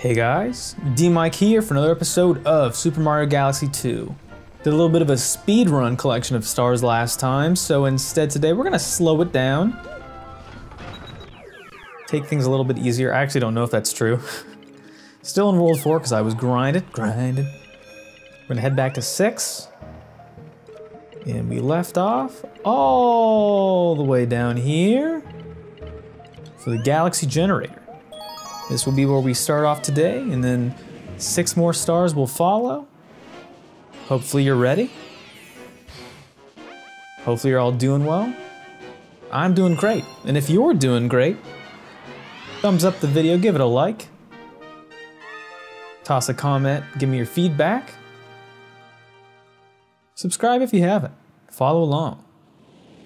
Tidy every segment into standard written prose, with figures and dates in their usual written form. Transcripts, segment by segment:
Hey guys, D-Mike here for another episode of Super Mario Galaxy 2. Did a little bit of a speedrun collection of stars last time, so instead today we're gonna slow it down. Take things a little bit easier. I actually don't know if that's true. Still in World 4 because I was grinded. We're gonna head back to 6. And we left off all the way down here for the Galaxy Generator. This will be where we start off today, and then 6 more stars will follow. Hopefully you're ready. Hopefully you're all doing well. I'm doing great, and if you're doing great, thumbs up the video, give it a like. Toss a comment, give me your feedback. Subscribe if you haven't. Follow along.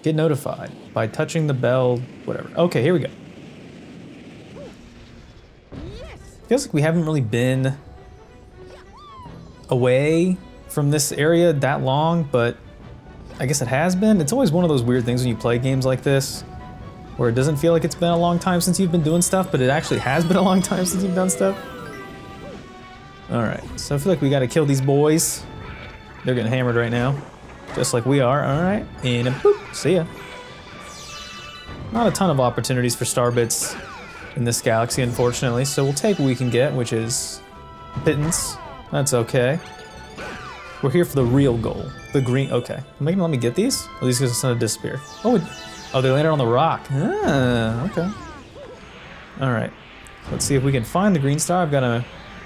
Get notified by touching the bell, whatever. Okay, here we go. Feels like we haven't really been away from this area that long, but I guess it has been. It's always one of those weird things when you play games like this, where it doesn't feel like it's been a long time since you've been doing stuff, but it actually has been a long time since you've done stuff. All right, so I feel like we gotta kill these boys. They're getting hammered right now, just like we are. All right, and boop, see ya. Not a ton of opportunities for star bits in this galaxy, unfortunately, so we'll take what we can get, which is pittance. That's okay. We're here for the real goal. The green, okay. Am I gonna let me get these? Or are these guys gonna disappear? Oh, they landed on the rock. Ah, okay. All right, let's see if we can find the green star. I've got a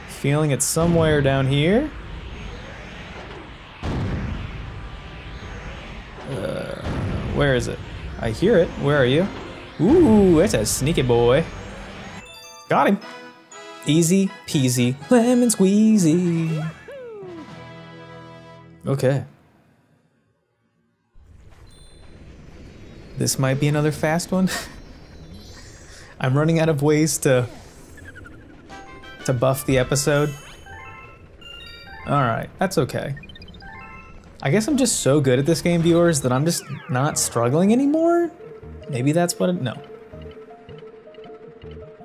feeling it's somewhere down here. Where is it? I hear it, where are you? Ooh, it's a sneaky boy. Got him. Easy peasy, lemon squeezy. Okay. This might be another fast one. I'm running out of ways to buff the episode. All right, that's okay. I guess I'm just so good at this game, viewers, that I'm just not struggling anymore. Maybe that's what it, no.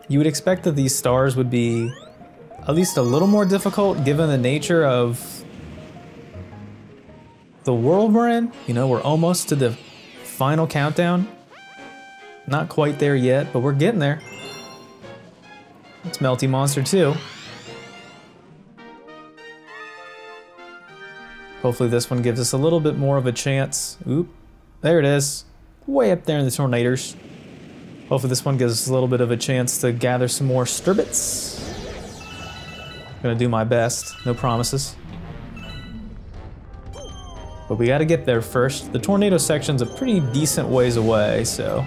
You would expect that these stars would be at least a little more difficult given the nature of the world we're in. You know, we're almost to the final countdown. Not quite there yet, but we're getting there. It's Melty Monster 2. Hopefully this one gives us a little bit more of a chance. Oop, there it is. Way up there in the tornadoes. Hopefully this one gives us a little bit of a chance to gather some more stirbits. Gonna do my best, no promises. But we gotta get there first. The tornado section's a pretty decent ways away, so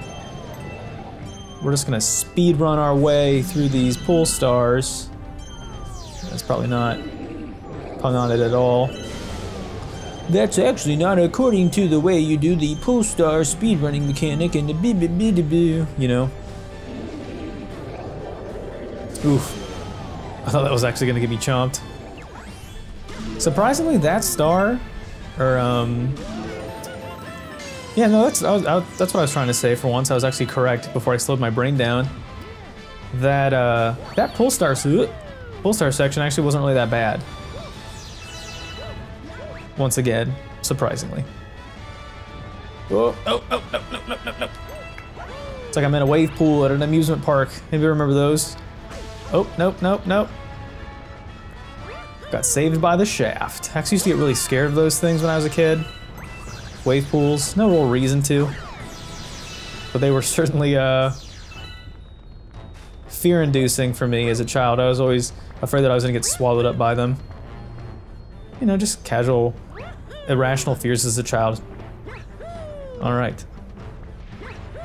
we're just gonna speed run our way through these pool stars. That's probably not hung on it at all. That's actually not according to the way you do the pool star speedrunning mechanic and the boo, you know. Oof. I thought that was actually gonna get me chomped. Surprisingly, that star, or yeah, no, that's what I was trying to say for once. I was actually correct before I slowed my brain down. That that pool star section actually wasn't really that bad. Once again, surprisingly. Whoa. Oh, oh, no, no, no, no, no. It's like I'm in a wave pool at an amusement park. Maybe I remember those. Oh, nope, nope, nope. Got saved by the shaft. I actually used to get really scared of those things when I was a kid. Wave pools, no real reason to. But they were certainly fear-inducing for me as a child. I was always afraid that I was gonna get swallowed up by them. You know, just casual irrational fears as a child. All right.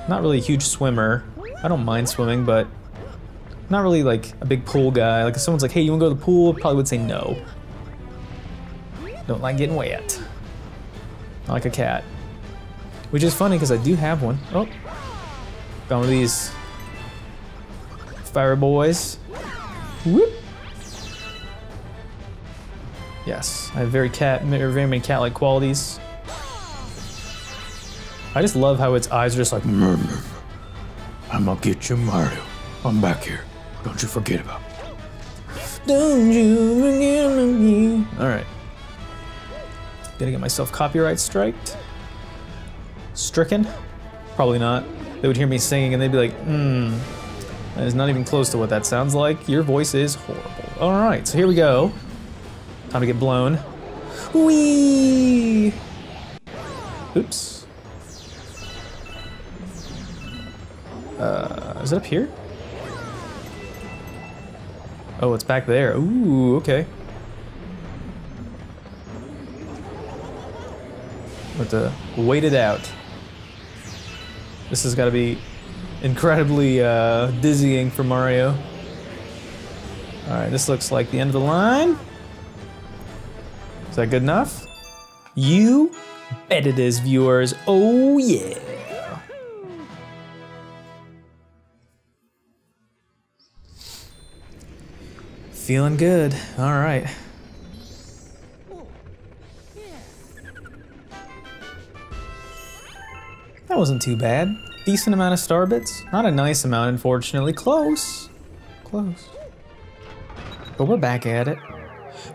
Not really a huge swimmer. I don't mind swimming, but not really like a big pool guy. Like if someone's like, hey, you wanna go to the pool? I probably would say no. Don't like getting wet. Not like a cat. Which is funny because I do have one. Oh, got one of these fire boys. Whoop. Yes, I have very many cat-like qualities. I just love how its eyes are just like, I'm gonna get you, Mario. I'm back here. Don't you forget about me. Don't you forget me. Alright. Gonna get myself copyright striked. Stricken? Probably not. They would hear me singing and they'd be like, that is not even close to what that sounds like. Your voice is horrible. Alright, so here we go. Time to get blown. Whee! Oops. Is it up here? Oh, it's back there. Ooh, okay. But to wait it out. This has got to be incredibly dizzying for Mario. Alright, this looks like the end of the line. Is that good enough? You bet it is, viewers. Oh, yeah. Feeling good. Alright. That wasn't too bad. Decent amount of star bits. Not a nice amount, unfortunately. Close. Close. But we're back at it.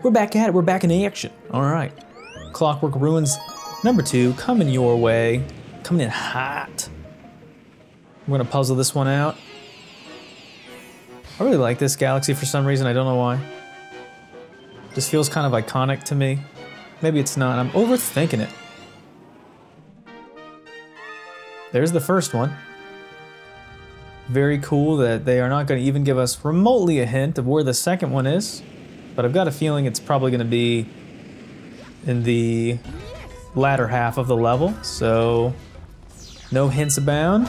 We're back at it. We're back in action. Alright. Clockwork Ruins #2 coming your way. Coming in hot. We're gonna puzzle this one out. I really like this galaxy for some reason, I don't know why. Just feels kind of iconic to me. Maybe it's not, I'm overthinking it. There's the first one. Very cool that they are not going to even give us remotely a hint of where the second one is, but I've got a feeling it's probably going to be in the latter half of the level, so no hints abound.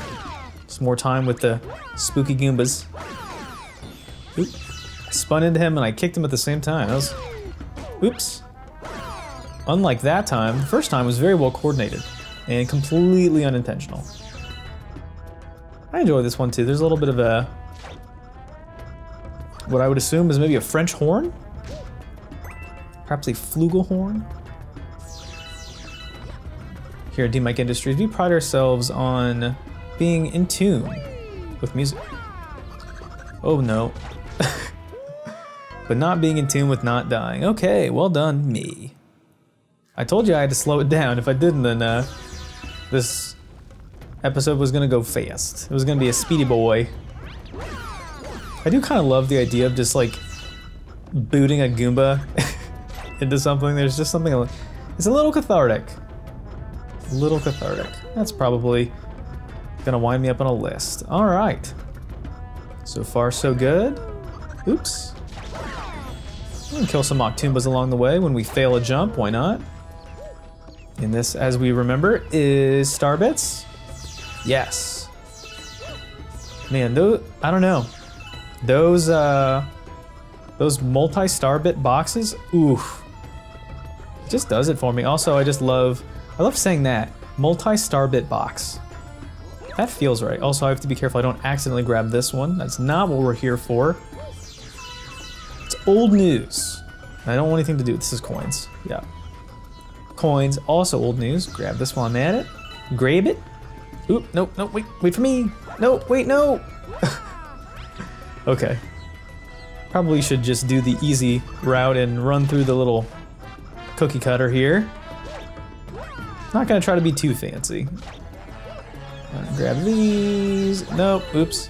Just more time with the spooky Goombas. Oop. I spun into him and I kicked him at the same time. That was... Oops. Unlike that time, the first time was very well coordinated and completely unintentional. I enjoy this one too. There's a little bit of a... what I would assume is maybe a French horn? Perhaps a flugelhorn? Here at D-Mike Industries, we pride ourselves on being in tune with music. Oh no. But not being in tune with not dying. Okay, well done, me. I told you I had to slow it down. If I didn't, then this episode was gonna go fast. It was gonna be a speedy boy. I do kind of love the idea of just like booting a Goomba into something. There's just something, it's a little cathartic. A little cathartic. That's probably gonna wind me up on a list. All right. So far, so good. Oops. We can kill some Moktumbas along the way when we fail a jump, why not? And this, as we remember, is star bits. Yes. Man, those, I don't know. Those multi-star bit boxes, oof. It just does it for me. Also, I love saying that. Multi-star bit box. That feels right. Also, I have to be careful I don't accidentally grab this one. That's not what we're here for. Old news. I don't want anything to do with this. Is coins. Yeah. Coins, also old news. Grab this while I'm at it. Grab it. Oop, nope, nope, wait for me. No, wait, no. Okay. Probably should just do the easy route and run through the little cookie cutter here. Not gonna try to be too fancy. Grab these. Nope, oops.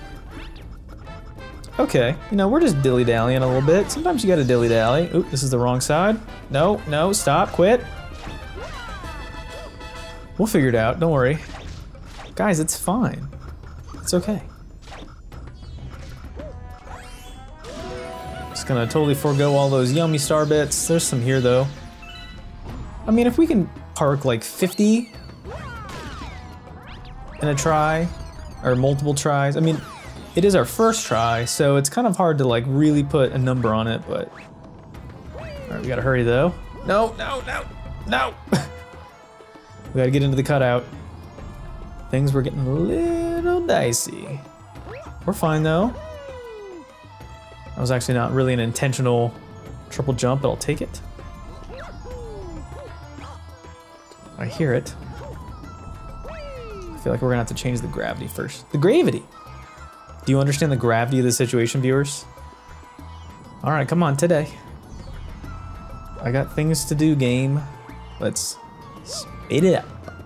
Okay, you know, we're just dilly-dallying a little bit. Sometimes you gotta dilly-dally. Oop, this is the wrong side. No, no, stop, quit. We'll figure it out, don't worry. Guys, it's fine. It's okay. Just gonna totally forego all those yummy star bits. There's some here, though. I mean, if we can park like 50 in a try, or multiple tries, I mean, it is our first try, so it's kind of hard to like really put a number on it, but... Alright, we gotta hurry though. No, no, no, no! We gotta get into the cutout. Things were getting a little dicey. We're fine though. That was actually not really an intentional triple jump, but I'll take it. I hear it. I feel like we're gonna have to change the gravity first. The gravity! Do you understand the gravity of the situation, viewers? Alright, come on, today. I got things to do, game. Let's speed it up.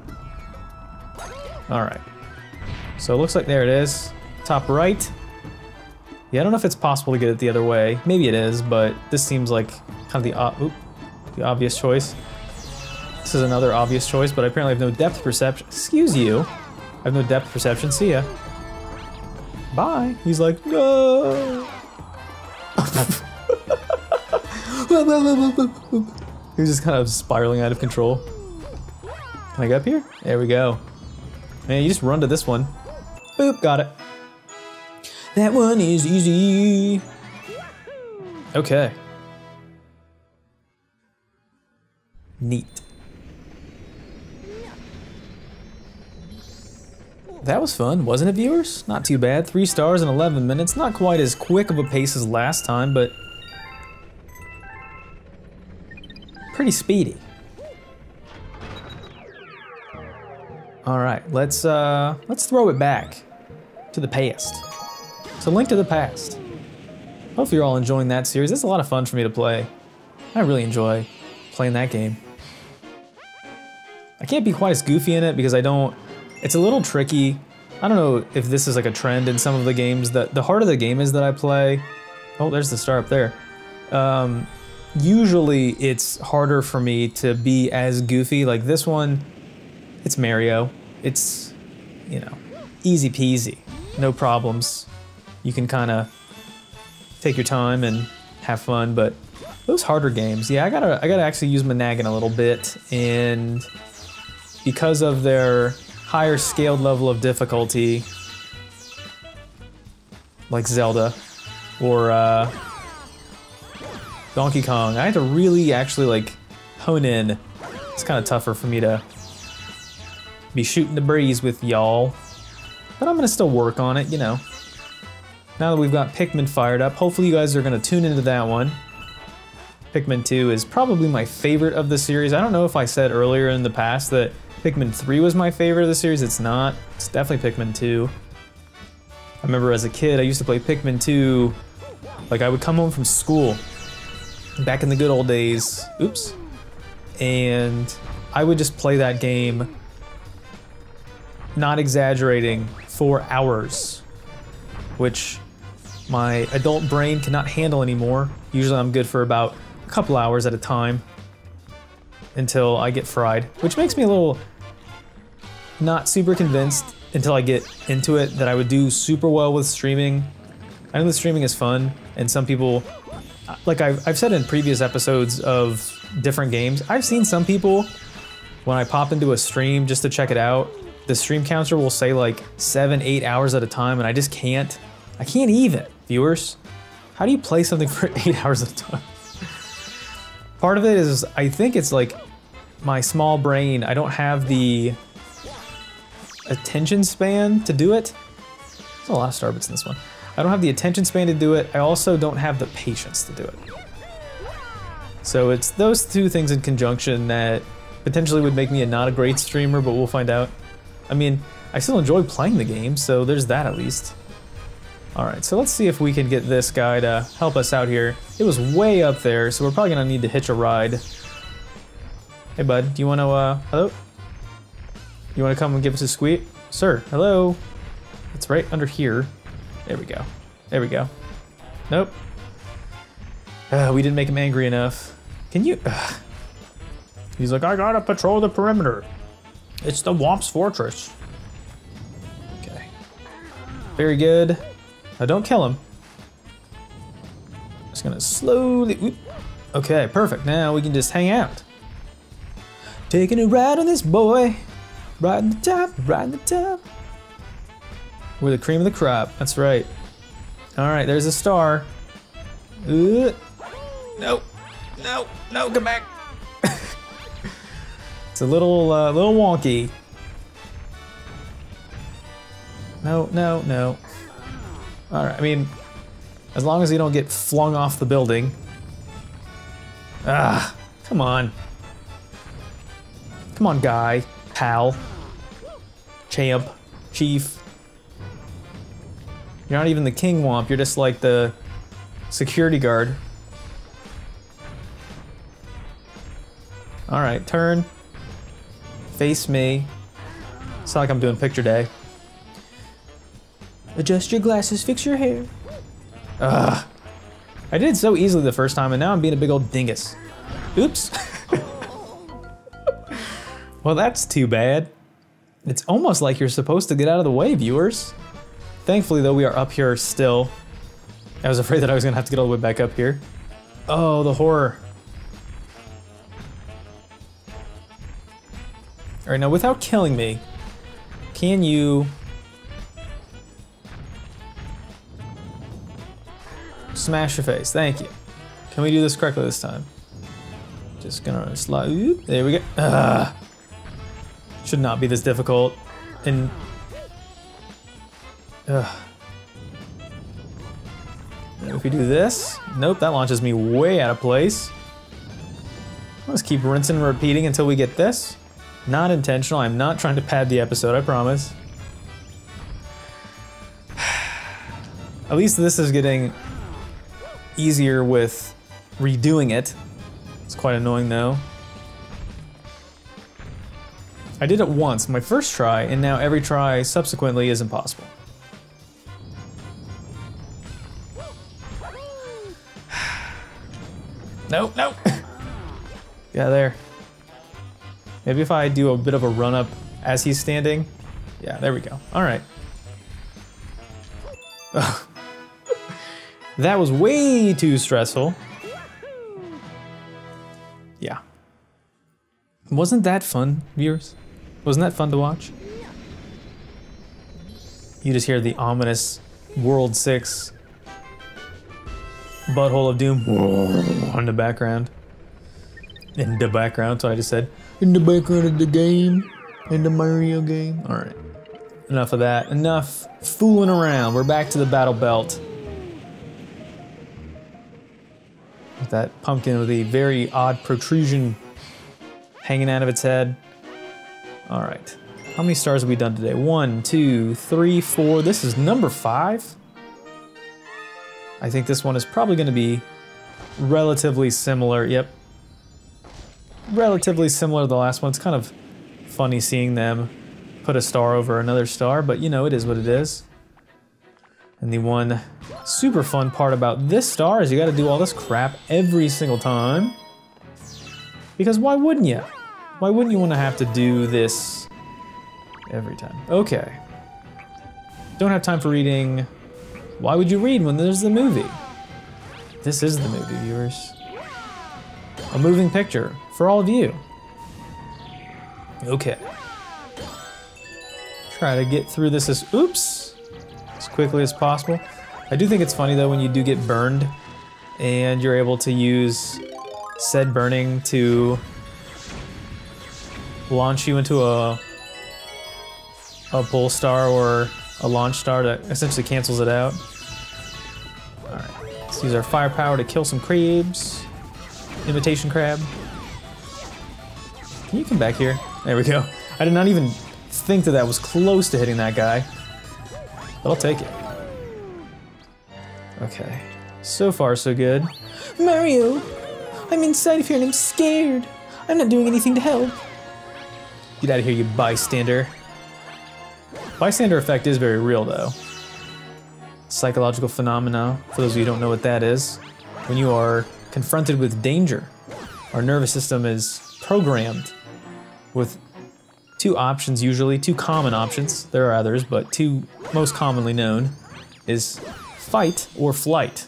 Alright. So it looks like there it is. Top right. Yeah, I don't know if it's possible to get it the other way. Maybe it is, but this seems like kind of the obvious choice. This is another obvious choice, but I apparently have no depth perception. Excuse you. I have no depth perception. See ya. Bye. He's like, no. He's just kind of spiraling out of control. Can I get up here? There we go. Man, you just run to this one. Boop, got it. That one is easy. Okay. Neat. That was fun, wasn't it, viewers? Not too bad. 3 stars in 11 minutes. Not quite as quick of a pace as last time, but pretty speedy. All right, let's throw it back to the past. So Link to the Past. Hopefully you're all enjoying that series. It's a lot of fun for me to play. I really enjoy playing that game. I can't be quite as goofy in it because I don't. It's a little tricky. I don't know if this is like a trend in some of the games. That the harder the game is that I play. Oh, there's the star up there. Usually it's harder for me to be as goofy. Like this one, it's Mario. It's, you know, easy peasy. No problems. You can kind of take your time and have fun, but those harder games, yeah, I gotta actually use my nagging a little bit, and because of their higher scaled level of difficulty, like Zelda or Donkey Kong, I had to really actually like hone in. It's kind of tougher for me to be shooting the breeze with y'all, but I'm gonna still work on it, you know. Now that we've got Pikmin fired up, hopefully you guys are gonna tune into that one. Pikmin 2 is probably my favorite of the series. I don't know if I said earlier in the past that Pikmin 3 was my favorite of the series. It's not. It's definitely Pikmin 2. I remember as a kid, I used to play Pikmin 2. Like, I would come home from school back in the good old days. Oops. And I would just play that game, not exaggerating, for hours, which my adult brain cannot handle anymore. Usually I'm good for about a couple hours at a time until I get fried, which makes me a little not super convinced until I get into it that I would do super well with streaming. I know that streaming is fun, and some people, like I've said in previous episodes of different games, I've seen some people, when I pop into a stream just to check it out, the stream counter will say like 7-8 hours at a time, and I just can't. I can't even, viewers. How do you play something for 8 hours at a time? Part of it is, I think it's like my small brain. I don't have the attention span to do it. There's a lot of starbits in this one. I don't have the attention span to do it. I also don't have the patience to do it. So it's those two things in conjunction that potentially would make me not a great streamer, but we'll find out. I mean, I still enjoy playing the game, so there's that at least. All right, so let's see if we can get this guy to help us out here. It was way up there, so we're probably gonna need to hitch a ride. Hey, bud, do you wanna, hello? You wanna come and give us a squeak? Sir, hello? It's right under here. There we go. There we go. Nope. We didn't make him angry enough. Can you? He's like, I gotta patrol the perimeter. It's the Whomp's Fortress. Okay. Very good. Now don't kill him. Just gonna slowly, whoop. Okay, perfect. Now we can just hang out. Taking a ride on this boy. Riding the top, riding the top. We're the cream of the crop, that's right. All right, there's a star. No, no, no, come back. It's a little wonky. No, no, no. All right, I mean, as long as you don't get flung off the building. Ah, come on. Come on, guy, pal, champ, chief. You're not even the King Whomp, you're just like the Security guard. Alright, turn. Face me. It's not like I'm doing picture day. Adjust your glasses, fix your hair. Ugh. I did it so easily the first time, and now I'm being a big old dingus. Oops. Well, that's too bad. It's almost like you're supposed to get out of the way, viewers. Thankfully, though, we are up here still. I was afraid that I was gonna have to get all the way back up here. Oh, the horror. All right, now without killing me, can you smash your face? Thank you. Can we do this correctly this time? Just gonna slide. Ooh, there we go. Ugh. Should not be this difficult. And if we do this, nope, that launches me way out of place. Let's keep rinsing and repeating until we get this. Not intentional. I'm not trying to pad the episode, I promise. At least this is getting easier with redoing it. It's quite annoying though. I did it once, my first try, and now every try subsequently is impossible. Nope, nope. Yeah, there. Maybe if I do a bit of a run-up as he's standing. Yeah, there we go. All right. That was way too stressful. Yeah. Wasn't that fun, viewers? Wasn't that fun to watch? You just hear the ominous World 6 butthole of doom on the background. In the background, so I just said, in the background of the game, in the Mario game. All right, enough of that, enough fooling around. We're back to the battle belt. With that pumpkin with the very odd protrusion hanging out of its head. All right, how many stars have we done today? 1, 2, 3, 4, this is number 5. I think this one is probably gonna be relatively similar, yep. Relatively similar to the last one. It's kind of funny seeing them put a star over another star, but you know, it is what it is. And the one super fun part about this star is you gotta do all this crap every single time. Because why wouldn't you? Why wouldn't you want to have to do this every time? Okay. Don't have time for reading. Why would you read when there's the movie? This is the movie, viewers. A moving picture for all of you. Okay. Try to get through this as, oops, as quickly as possible. I do think it's funny though when you do get burned and you're able to use said burning to launch you into a pull star or a launch star that essentially cancels it out. All right, let's use our firepower to kill some crabs. Imitation crab. Can you come back here? There we go. I did not even think that that was close to hitting that guy. But I'll take it. Okay. So far, so good. Mario! I'm inside of here and I'm scared. I'm not doing anything to help. Get out of here, you bystander. Bystander effect is very real, though. Psychological phenomena, for those of you who don't know what that is. When you are confronted with danger, our nervous system is programmed with two options usually, two common options, there are others, but two most commonly known is fight or flight.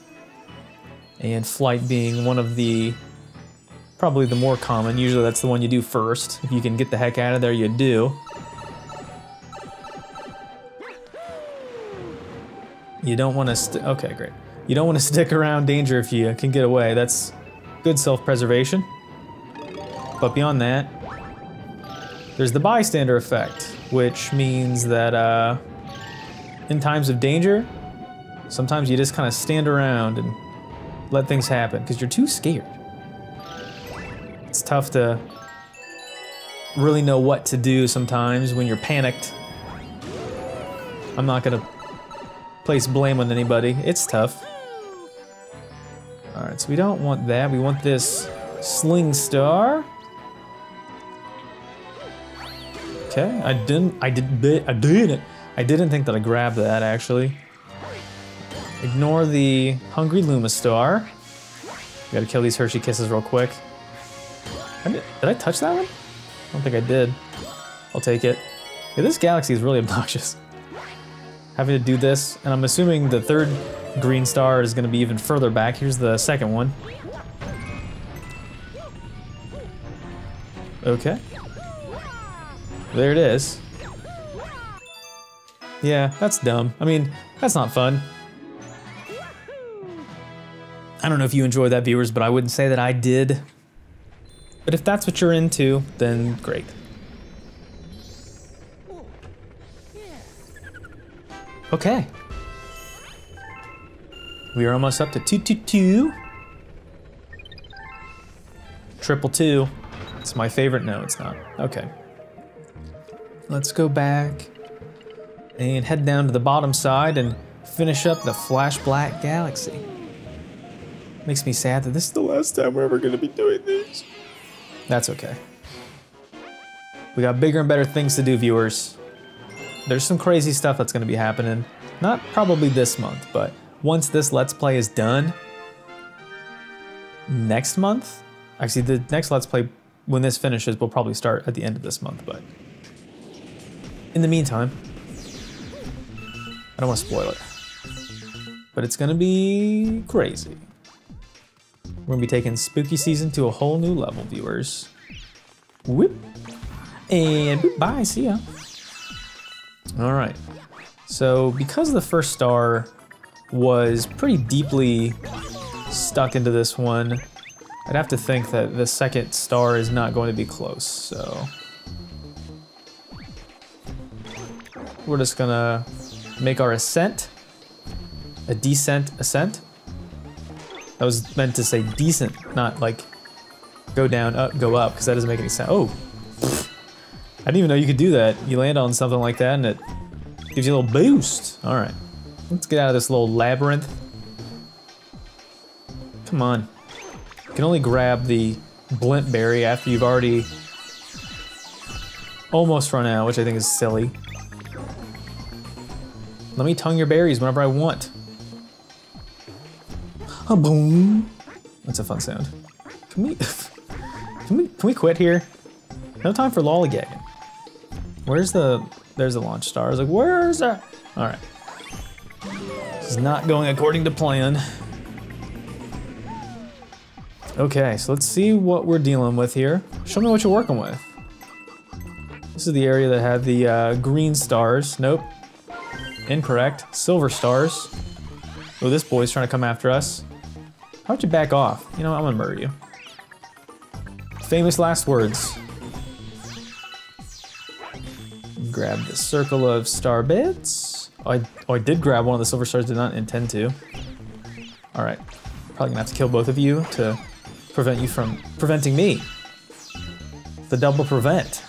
And flight being one of the, probably the more common, usually that's the one you do first. If you can get the heck out of there, you do. You don't want to, okay, great. You don't want to stick around danger if you can get away. That's good self-preservation. But beyond that, there's the bystander effect, which means that in times of danger, sometimes you just kind of stand around and let things happen because you're too scared. It's tough to really know what to do sometimes when you're panicked. I'm not gonna place blame on anybody. It's tough. Alright, so we don't want that. We want this Sling Star. Okay, I didn't think that I grabbed that, actually. Ignore the Hungry Lumistar. Gotta kill these Hershey Kisses real quick. Did I touch that one? I don't think I did. I'll take it. Yeah, this galaxy is really obnoxious. Having to do this, and I'm assuming the third green star is gonna be even further back. Here's the second one. Okay. There it is. Yeah, that's dumb. I mean, that's not fun. I don't know if you enjoyed that, viewers, but I wouldn't say that I did. But if that's what you're into, then great. Okay. We are almost up to 222. Triple two. It's my favorite. No, it's not. Okay. Let's go back and head down to the bottom side and finish up the Flash Black Galaxy. Makes me sad that this is the last time we're ever going to be doing this. That's okay. We got bigger and better things to do, viewers. There's some crazy stuff that's going to be happening. Not probably this month, but once this Let's Play is done, next month? Actually, the next Let's Play, when this finishes, will probably start at the end of this month, but in the meantime, I don't want to spoil it, but it's going to be crazy. We're gonna be taking Spooky Season to a whole new level, viewers. Whoop. And bye, see ya. All right, so because the first star was pretty deeply stuck into this one, I'd have to think that the second star is not going to be close, so we're just gonna make our ascent, a descent ascent. I was meant to say decent, not like go down, up, go up, because that doesn't make any sense. Oh, I didn't even know you could do that. You land on something like that and it gives you a little boost. All right, let's get out of this little labyrinth. Come on. You can only grab the Blint Berry after you've already almost run out, which I think is silly. Let me tongue your berries whenever I want. Oh, boom! That's a fun sound. Can we quit here? No time for lollygagging. There's the launch star. I was like, where's that? All right. This is not going according to plan. Okay, so let's see what we're dealing with here. Show me what you're working with. This is the area that had the green stars. Nope. Incorrect. Silver stars. Oh, this boy's trying to come after us. How about you back off? You know what, I'm gonna murder you. Famous last words. Grab the circle of star bits. Oh, I did grab one of the silver stars, did not intend to. All right, probably gonna have to kill both of you to prevent you from preventing me. The double prevent.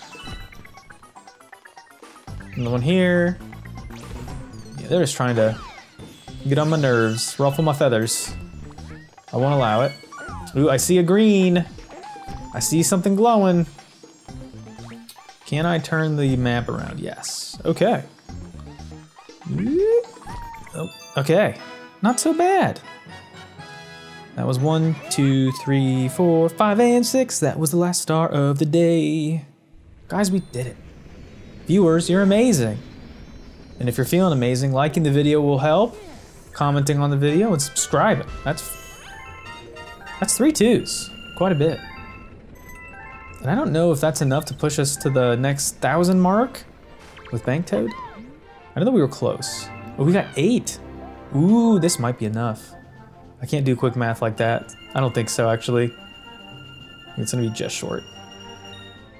Another one here. Yeah, they're just trying to get on my nerves, ruffle my feathers. I won't allow it. Ooh, I see a green. I see something glowing. Can I turn the map around? Yes. Okay. Oh, okay. Not so bad. That was 1, 2, 3, 4, 5, and 6. That was the last star of the day. Guys, we did it. Viewers, you're amazing. And if you're feeling amazing, liking the video will help. Commenting on the video and subscribing. That's 3 twos, quite a bit. And I don't know if that's enough to push us to the next 1,000 mark with Bank Toad. I know we were close. Oh, we got 8. Ooh, this might be enough. I can't do quick math like that. I don't think so, actually. It's gonna be just short.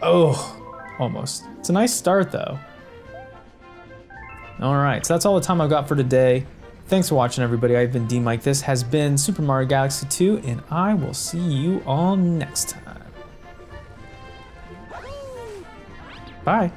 Oh, almost. It's a nice start though. All right, so that's all the time I've got for today. Thanks for watching, everybody. I've been D-Mike. This has been Super Mario Galaxy 2, and I will see you all next time. Bye.